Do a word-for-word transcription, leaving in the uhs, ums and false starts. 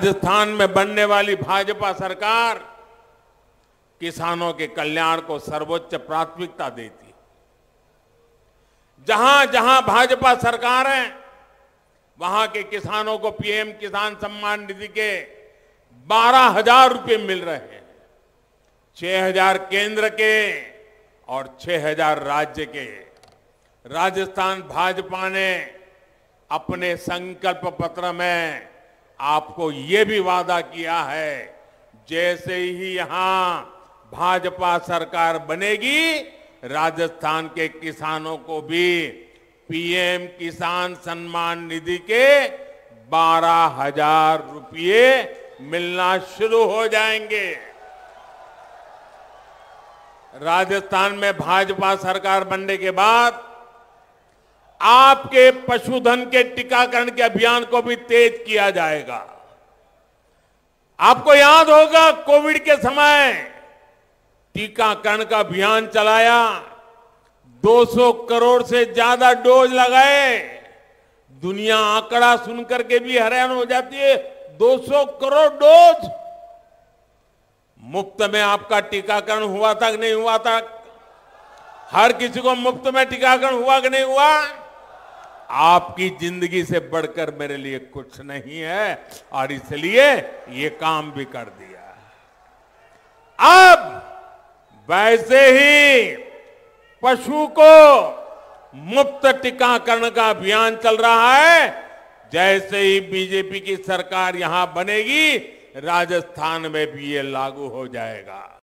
राजस्थान में बनने वाली भाजपा सरकार किसानों के कल्याण को सर्वोच्च प्राथमिकता देती है। जहां जहां भाजपा सरकार है वहां के किसानों को पीएम किसान सम्मान निधि के बारह हजार रुपये मिल रहे हैं। छह हजार केंद्र के और छह हजार राज्य के। राजस्थान भाजपा ने अपने संकल्प पत्र में आपको ये भी वादा किया है, जैसे ही यहां भाजपा सरकार बनेगी राजस्थान के किसानों को भी पीएम किसान सम्मान निधि के बारह हजार रुपये मिलना शुरू हो जाएंगे। राजस्थान में भाजपा सरकार बनने के बाद आपके पशुधन के टीकाकरण के अभियान को भी तेज किया जाएगा। आपको याद होगा कोविड के समय टीकाकरण का अभियान चलाया, दो सौ करोड़ से ज्यादा डोज लगाए। दुनिया आंकड़ा सुनकर के भी हैरान हो जाती है, दो सौ करोड़ डोज। मुफ्त में आपका टीकाकरण हुआ था कि नहीं हुआ था? हर किसी को मुफ्त में टीकाकरण हुआ कि नहीं हुआ? आपकी जिंदगी से बढ़कर मेरे लिए कुछ नहीं है और इसलिए ये काम भी कर दिया। अब वैसे ही पशु को मुफ्त टीकाकरण का अभियान चल रहा है। जैसे ही बीजेपी की सरकार यहां बनेगी राजस्थान में भी ये लागू हो जाएगा।